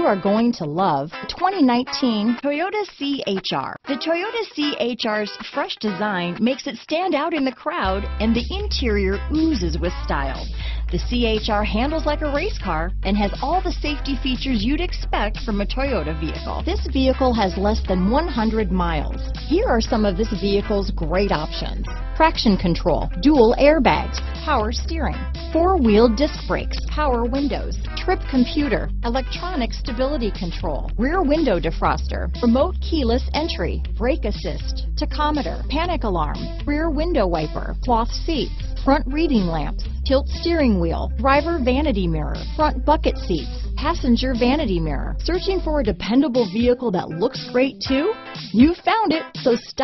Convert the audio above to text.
you are going to love the 2019 Toyota C-HR. The Toyota C-HR's fresh design makes it stand out in the crowd, and the interior oozes with style. The C-HR handles like a race car and has all the safety features you'd expect from a Toyota vehicle. This vehicle has less than 100 miles. Here are some of this vehicle's great options: traction control, dual airbags, power steering, four-wheel disc brakes, power windows, trip computer, electronic stability control, rear window defroster, remote keyless entry, brake assist, tachometer, panic alarm, rear window wiper, cloth seats, front reading lamps, tilt steering wheel, driver vanity mirror, front bucket seats, passenger vanity mirror. Searching for a dependable vehicle that looks great too? You found it, so stop.